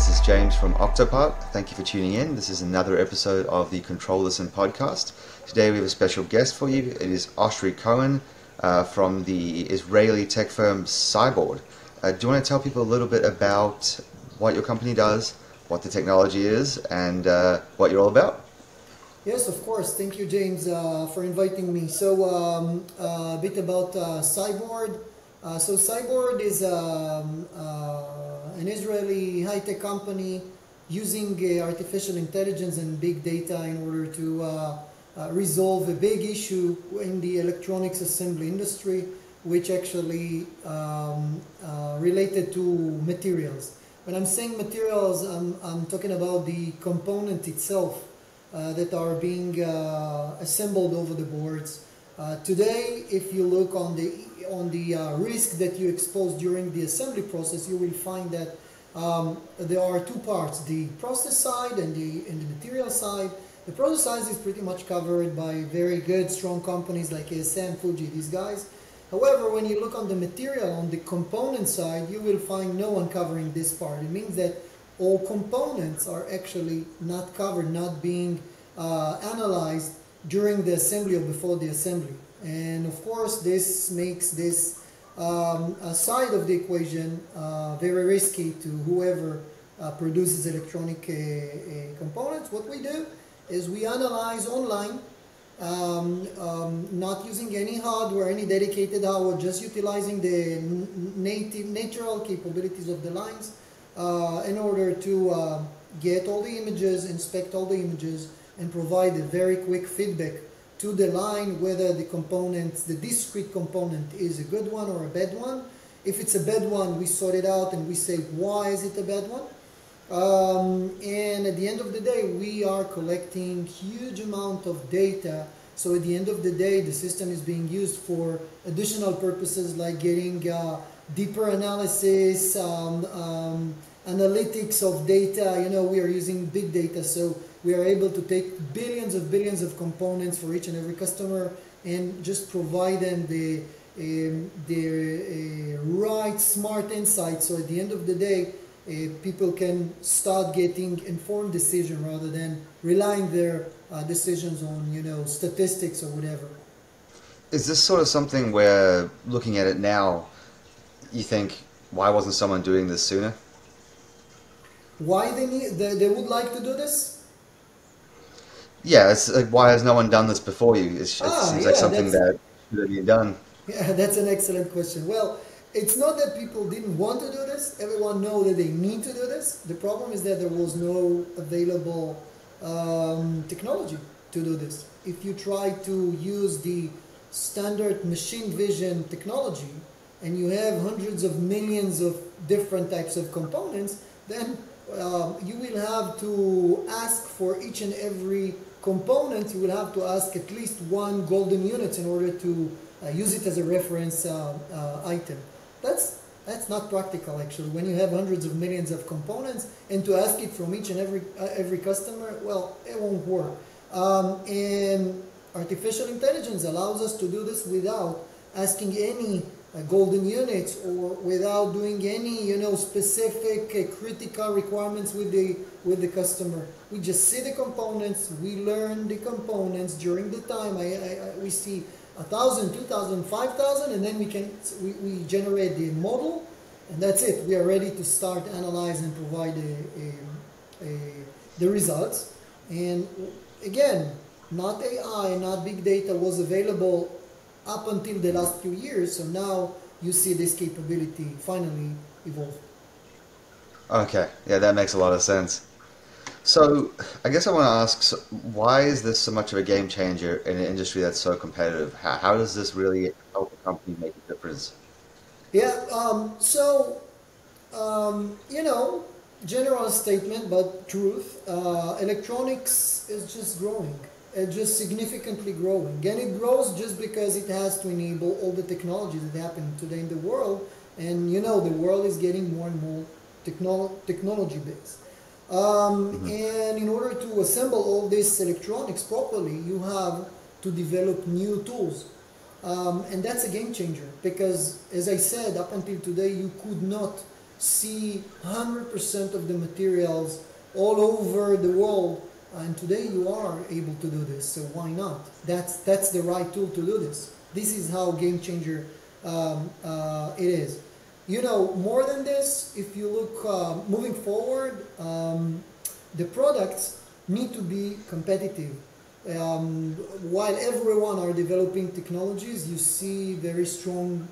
This is James from Octopart. Thank you for tuning in. This is another episode of the Control Listen podcast. Today we have a special guest for you. It is Oshri Cohen from the Israeli tech firm Cybord. Do you want to tell people a little bit about what your company does, what the technology is, and what you're all about? Yes, of course. Thank you, James, for inviting me. So a bit about Cybord. So Cybord is an Israeli high-tech company using artificial intelligence and big data in order to resolve a big issue in the electronics assembly industry, which actually related to materials. When I'm saying materials, I'm talking about the component itself that are being assembled over the boards. Today, if you look on the risk that you expose during the assembly process, you will find that there are two parts, the process side and the material side. The process side is pretty much covered by very good, strong companies like ASM, Fuji, these guys. However, when you look on the material, on the component side, you will find no one covering this part. It means that all components are actually not covered, not being analyzed during the assembly or before the assembly. And of course, this makes this side of the equation very risky to whoever produces electronic components. What we do is we analyze online, not using any hardware, any dedicated hardware, just utilizing the natural capabilities of the lines in order to get all the images, inspect all the images, and provide a very quick feedback to the line whether the components, the discrete component, is a good one or a bad one. If it's a bad one, we sort it out and we say, why is it a bad one? And at the end of the day, we are collecting huge amount of data. So at the end of the day, the system is being used for additional purposes like getting deeper analysis, analytics of data. You know, we are using big data, so we are able to take billions of components for each and every customer and just provide them the right smart insights. So at the end of the day, people can start getting informed decision rather than relying their decisions on, you know, statistics or whatever. Is this sort of something where, looking at it now, you think, why wasn't someone doing this sooner? Why they would like to do this? Yeah, it's like, why has no one done this before you? It seems like something that should have been done. Yeah, that's an excellent question. Well, it's not that people didn't want to do this. Everyone knows that they need to do this. The problem is that there was no available technology to do this. If you try to use the standard machine vision technology and you have hundreds of millions of different types of components, then you will have to ask for each and every component. You will have to ask at least one golden unit in order to use it as a reference item. That's not practical, actually. When you have hundreds of millions of components and to ask it from each and every customer, well, it won't work. And artificial intelligence allows us to do this without asking any golden units or without doing any, you know, specific critical requirements with the customer. We just see the components, we learn the components during the time. We see 1,000, 2,000, 5,000, and then we generate the model, and that's it. We are ready to start analyze and provide the results. And again, not AI, not big data was available up until the last few years, so now you see this capability finally evolve. Okay, yeah, that makes a lot of sense. So I guess I want to ask, so why is this so much of a game changer in an industry that's so competitive? How does this really help a company make a difference? Yeah, you know, general statement, but truth, electronics is just growing. Just significantly growing, and it grows just because it has to enable all the technologies that happen today in the world. And you know, the world is getting more and more technology based. And in order to assemble all these electronics properly, you have to develop new tools, and that's a game changer. Because as I said, up until today, you could not see 100% of the materials all over the world, and today you are able to do this, so why not? That's the right tool to do this. This is how game changer it is. You know, more than this, if you look moving forward, the products need to be competitive. While everyone are developing technologies, you see very strong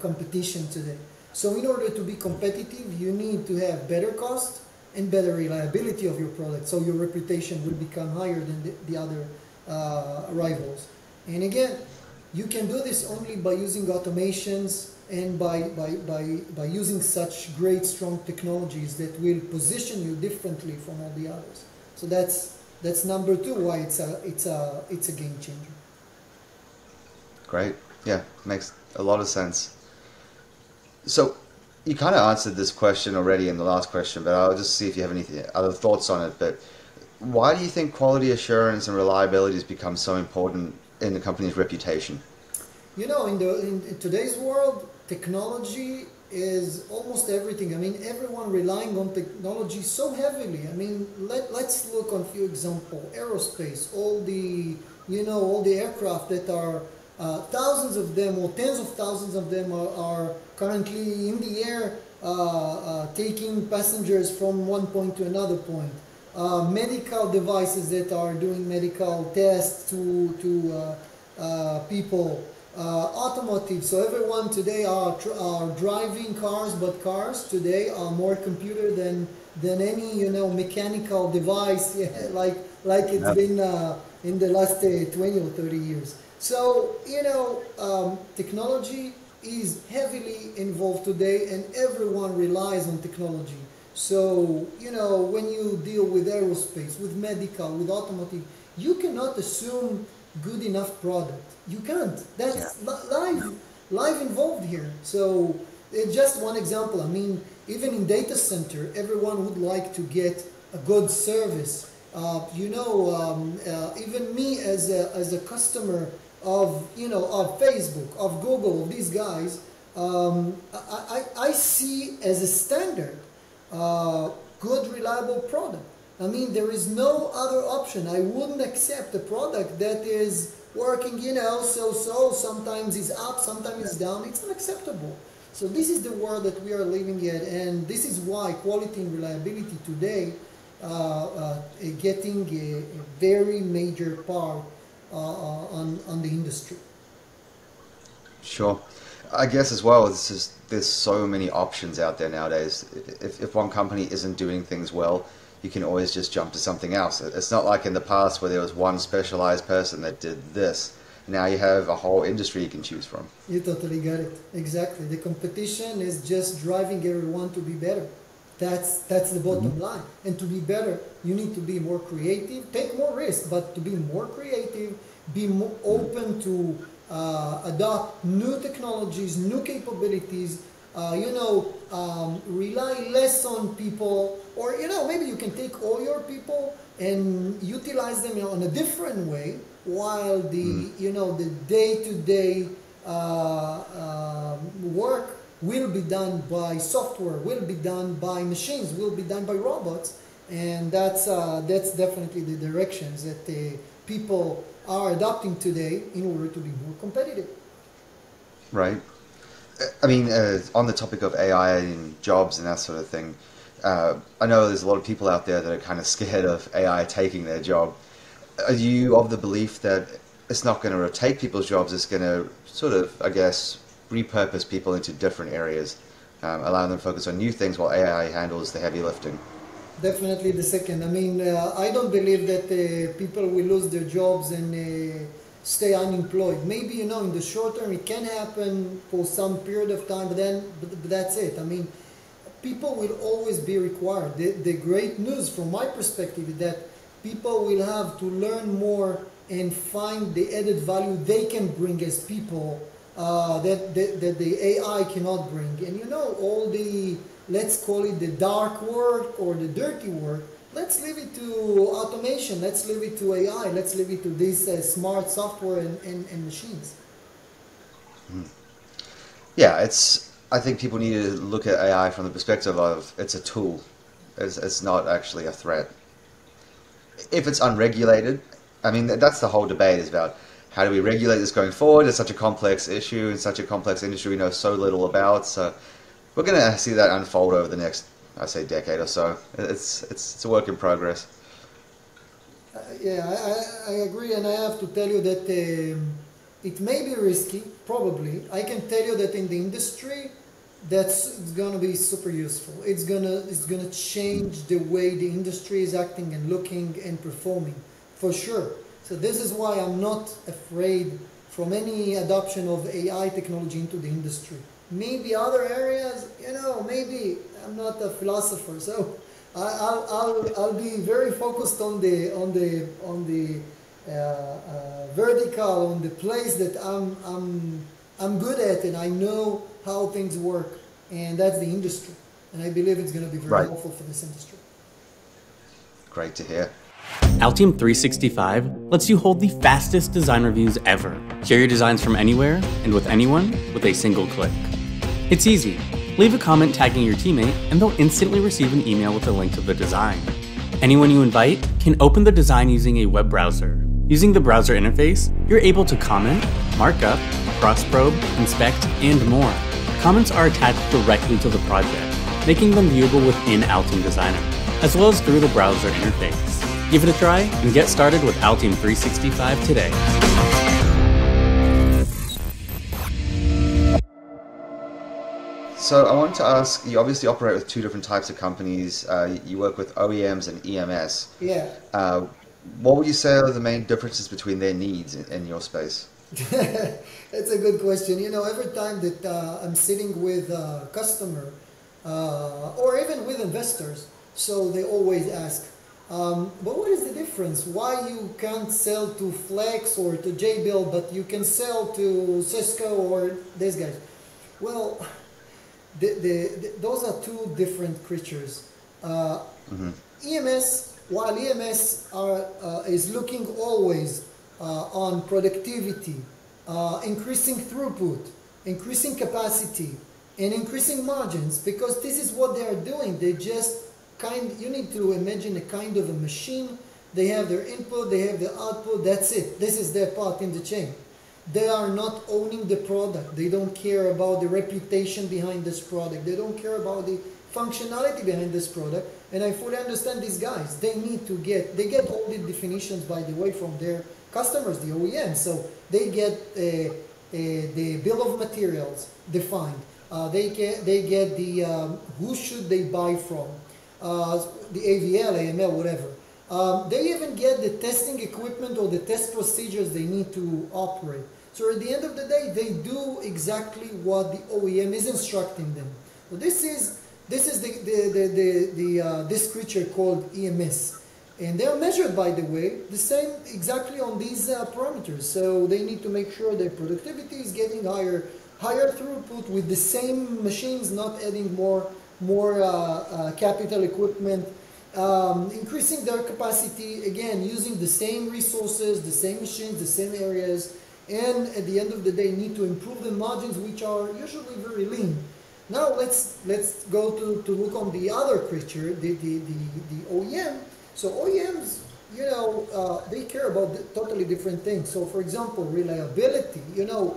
competition today. So in order to be competitive, you need to have better cost and better reliability of your product, so your reputation will become higher than the other rivals. And again, you can do this only by using automations and by using such great strong technologies that will position you differently from all the others. So that's number two, why it's a game changer. Great. Yeah, makes a lot of sense. So you kind of answered this question already in the last question, but I'll just see if you have any other thoughts on it. But why do you think quality assurance and reliability has become so important in the company's reputation? You know, in today's world, technology is almost everything. I mean, everyone relying on technology so heavily. I mean, let's look on a few examples. Aerospace, all the aircraft that are thousands of them or tens of thousands of them are currently in the air taking passengers from one point to another point. Medical devices that are doing medical tests to people. Automotive, so everyone today are driving cars, but cars today are more computer than any mechanical device, like it's been in the last 20 or 30 years. So technology is heavily involved today, and everyone relies on technology. So when you deal with aerospace, with medical, with automotive, you cannot assume good enough product. You can't. That's live involved here. So it's just one example. I mean, even in data center, everyone would like to get a good service. Even me as a customer of Facebook, of Google, of these guys, I see as a standard good, reliable product. I mean, there is no other option. I wouldn't accept a product that is working, so sometimes it's up, sometimes it's down. It's unacceptable. So this is the world that we are living in, and this is why quality and reliability today getting a very major part on the industry. Sure. I guess as well, it's just, there's so many options out there nowadays. If one company isn't doing things well, you can always just jump to something else. It's not like in the past where there was one specialized person that did this. Now you have a whole industry you can choose from. You totally got it. Exactly. The competition is just driving everyone to be better. That's the bottom line. And to be better, you need to be more creative, take more risk, but to be more creative, be more open to adopt new technologies, new capabilities, rely less on people, or maybe you can take all your people and utilize them in a different way, while the the day-to-day work will be done by software, will be done by machines, will be done by robots, and that's definitely the directions that people are adopting today in order to be more competitive. Right. I mean, on the topic of AI and jobs and that sort of thing, I know there's a lot of people out there that are kind of scared of AI taking their job. Are you of the belief that it's not going to take people's jobs, it's going to sort of, I guess, repurpose people into different areas, allowing them to focus on new things while AI handles the heavy lifting? Definitely the second. I mean, I don't believe that people will lose their jobs and stay unemployed. Maybe, in the short term, it can happen for some period of time, but that's it. I mean, people will always be required. The great news from my perspective is that people will have to learn more and find the added value they can bring as people that the AI cannot bring. And all the, let's call it the dark work or the dirty work, let's leave it to automation, let's leave it to AI, let's leave it to these smart software and machines. Yeah, it's I think people need to look at AI from the perspective of it's a tool. It's not actually a threat. If it's unregulated, I mean, that's the whole debate is about how do we regulate this going forward? It's such a complex issue and such a complex industry we know so little about. So we're going to see that unfold over the next, I say, decade or so. It's a work in progress. Yeah, I agree, and I have to tell you that it may be risky, probably. I can tell you that in the industry, that's going to be super useful. It's gonna change the way the industry is acting and looking and performing, for sure. So this is why I'm not afraid from any adoption of AI technology into the industry. Maybe other areas, you know, maybe I'm not a philosopher, so I'll be very focused on the vertical, on the place that I'm good at, and I know how things work, and that's the industry. And I believe it's going to be very helpful for this industry. Great to hear. Altium 365 lets you hold the fastest design reviews ever. Share your designs from anywhere and with anyone with a single click. It's easy. Leave a comment tagging your teammate, and they'll instantly receive an email with a link to the design. Anyone you invite can open the design using a web browser. Using the browser interface, you're able to comment, markup, cross-probe, inspect, and more. Comments are attached directly to the project, making them viewable within Altium Designer, as well as through the browser interface. Give it a try and get started with Altium 365 today. So I wanted to ask, you obviously operate with two different types of companies. You work with OEMs and EMS. Yeah. What would you say are the main differences between their needs and your space? That's a good question. You know, every time that I'm sitting with a customer or even with investors, so they always ask, but what is the difference? Why you can't sell to Flex or to Bill, but you can sell to Cisco or these guys? Well, those are two different creatures. EMS, while EMS is looking always on productivity, increasing throughput, increasing capacity, and increasing margins, because this is what they are doing. They just you need to imagine a kind of a machine. They have their input, they have their output, that's it. This is their part in the chain. They are not owning the product. They don't care about the reputation behind this product. They don't care about the functionality behind this product. And I fully understand these guys. They need to get, they get all the definitions, by the way, from their customers, the OEMs. So they get the bill of materials defined. They get the who should they buy from. The AVL, AML, whatever. They even get the testing equipment or the test procedures they need to operate. So at the end of the day, they do exactly what the OEM is instructing them. So this is this creature called EMS, and they are measured, by the way, the same exactly on these parameters. So they need to make sure their productivity is getting higher throughput with the same machines, not adding more capital equipment, increasing their capacity, again, using the same resources, the same machines, the same areas, and at the end of the day need to improve the margins, which are usually very lean. Now let's go to look on the other creature, the OEM. So OEMs, you know, they care about totally different things. So for example, reliability, you know,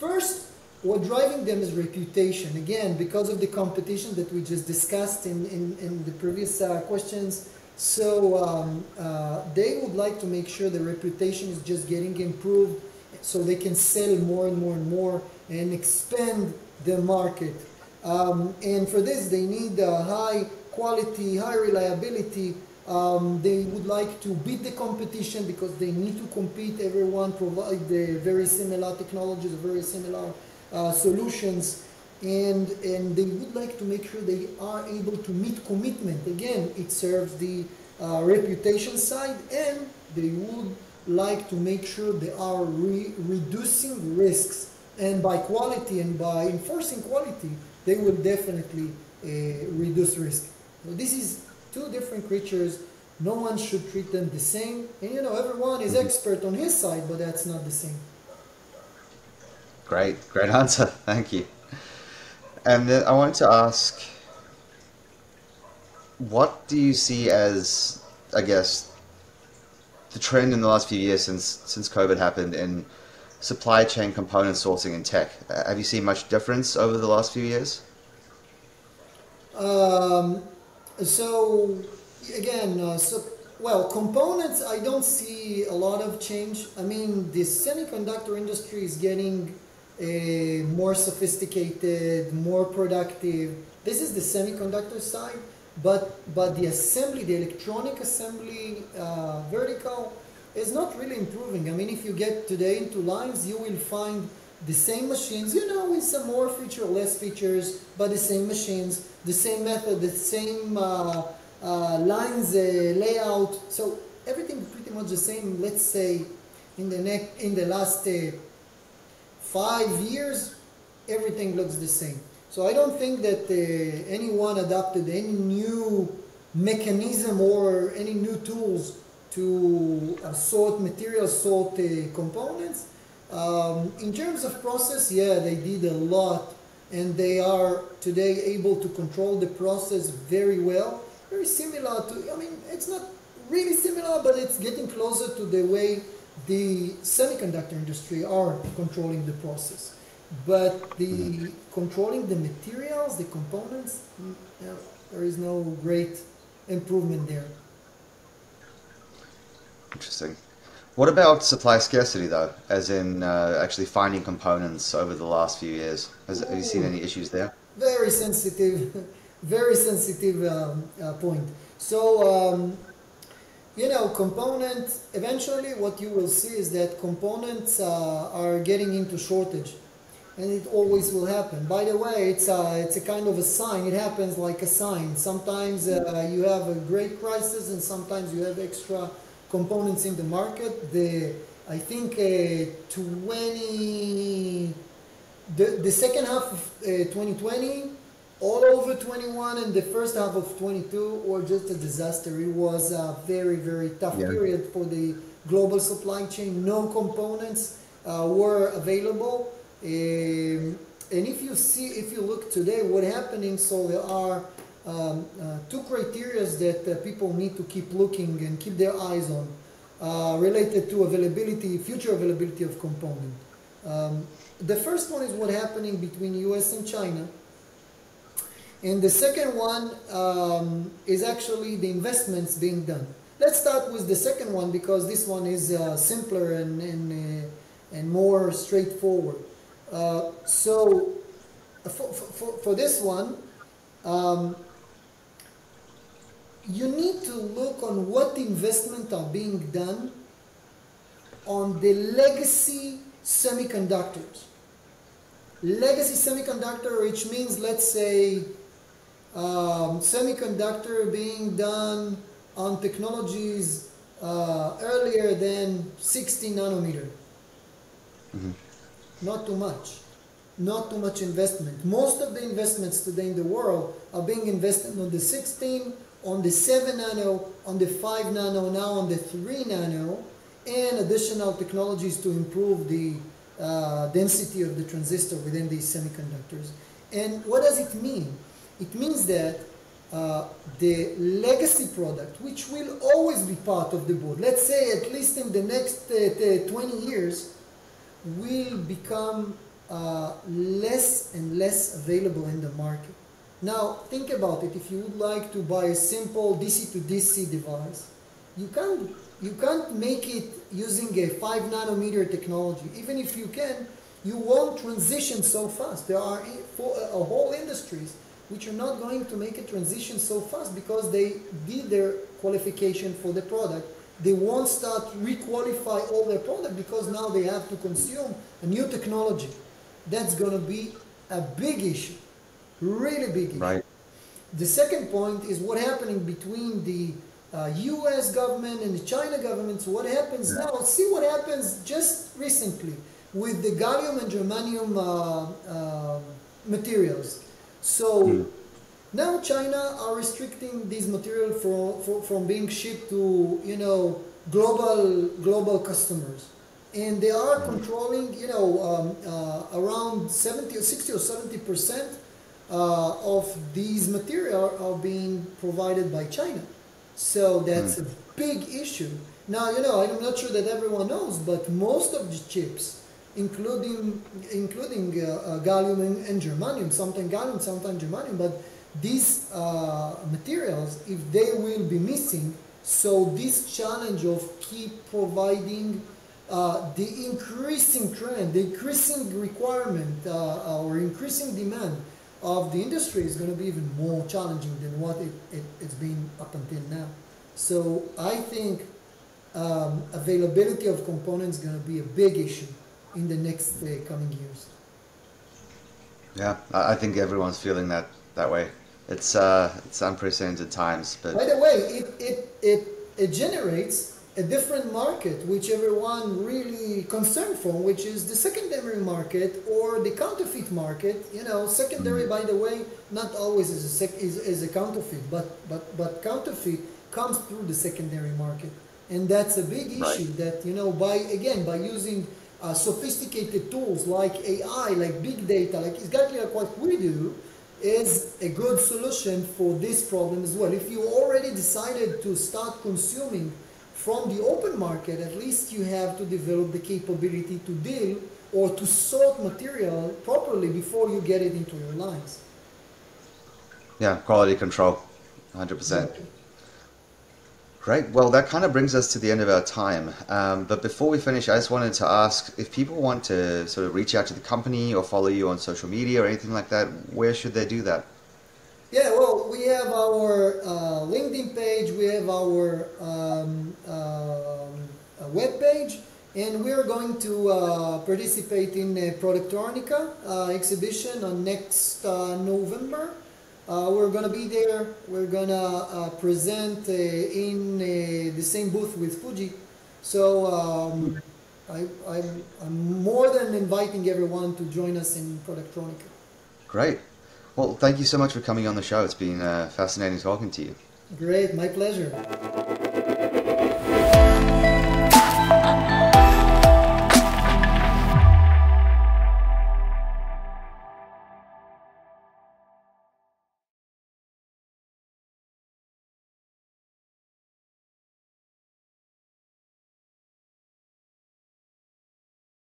first, what driving them is reputation, again, because of the competition that we just discussed in the previous questions. So they would like to make sure the reputation is just getting improved so they can sell more and more and more and expand the market. And for this, they need high quality, high reliability. They would like to beat the competition because they need to compete. Everyone provide the very similar technologies, very similar solutions, and they would like to make sure they are able to meet commitment. Again, it serves the reputation side, and they would like to make sure they are reducing risks, and by quality and by enforcing quality, they will definitely reduce risk. So this is two different creatures. No one should treat them the same, and you know, everyone is expert on his side, but that's not the same. Great answer, thank you. And then I wanted to ask, what do you see as, I guess, the trend in the last few years since COVID happened in supply chain component sourcing in tech? Have you seen much difference over the last few years? So again, well, components, I don't see a lot of change. I mean, the semiconductor industry is getting more sophisticated, more productive. This is the semiconductor side, but the assembly, the electronic assembly vertical is not really improving. I mean, if you get today into lines, you will find the same machines, you know, with some more feature, less features, but the same machines, the same method, the same lines, layout, so everything pretty much the same. Let's say in the last 5 years, everything looks the same. So I don't think that anyone adopted any new mechanism or any new tools to sort materials, sort components. In terms of process, yeah, they did a lot, and they are today able to control the process very well. Very similar to, I mean, it's not really similar, but it's getting closer to the way the semiconductor industry are controlling the process. But the controlling the materials, the components, yeah, there is no great improvement there. Interesting. What about supply scarcity, though, as in actually finding components over the last few years? Have you seen any issues there? Very sensitive. Very sensitive point. So, you know, components, eventually what you will see is that components are getting into shortage, and it always will happen. By the way, it's a kind of a sign. It happens like a sign. Sometimes you have a great crisis, and sometimes you have extra components in the market. I think the second half of 2020, all over 21 and the first half of 22 were just a disaster. It was a very, very tough period for the global supply chain. No components were available. And if you look today, what's happening, so there are two criteria that people need to keep looking and keep their eyes on, related to availability, future availability of component. The first one is what's happening between US and China. And the second one is actually the investments being done. Let's start with the second one, because this one is simpler and more straightforward. So for this one, you need to look on what investment are being done on the legacy semiconductors. Legacy semiconductor, which means, let's say, semiconductor being done on technologies earlier than 60 nanometer. Mm-hmm. Not too much investment. Most of the investments today in the world are being invested on the 16, on the 7 nano, on the 5 nano, now on the 3 nano, and additional technologies to improve the density of the transistor within these semiconductors. And what does it mean? It means that the legacy product, which will always be part of the board, let's say at least in the next 20 years, will become less and less available in the market. Now, think about it. If you would like to buy a simple DC to DC device, you can't make it using a 5 nanometer technology. Even if you can, you won't transition so fast. There are whole industries which are not going to make a transition so fast because they did their qualification for the product. They won't start re-qualify all their product because now they have to consume a new technology. That's going to be a big issue, really big issue. Right. The second point is what's happening between the US government and the China government. So what happens now? See what happens just recently with the gallium and germanium materials. So now China are restricting these materials from being shipped to global customers. and they are controlling, you know, around 60 or 70% of these material are being provided by China. So that's a big issue. Now, you know, I'm not sure that everyone knows, but most of the chips, including gallium and germanium, sometimes gallium, sometimes germanium, but these materials, if they will be missing, so this challenge of keep providing the increasing trend, the increasing requirement or increasing demand of the industry is going to be even more challenging than what it's been up until now. So I think availability of components is going to be a big issue in the next coming years. Yeah, I think everyone's feeling that way. It's unprecedented times. But by the way, it generates a different market, which everyone really concerned for, which is the secondary market or the counterfeit market. You know, secondary, by the way, not always is a counterfeit, but counterfeit comes through the secondary market, and that's a big issue. Right. That, you know, by using sophisticated tools like AI, like big data, like exactly like what we do, is a good solution for this problem as well. If you already decided to start consuming from the open market, at least you have to develop the capability to deal or to sort material properly before you get it into your lines. Yeah, quality control, 100%. Okay. Great. Well, that kind of brings us to the end of our time. But before we finish, I just wanted to ask, if people want to sort of reach out to the company or follow you on social media or anything like that, where should they do that? Yeah, well, we have our LinkedIn page, we have our web page, and we are going to participate in the Productronica exhibition on next November. We're going to be there. We're going to present in the same booth with Fuji. So I'm more than inviting everyone to join us in Productronica. Great. Well, thank you so much for coming on the show. It's been fascinating talking to you. Great, my pleasure.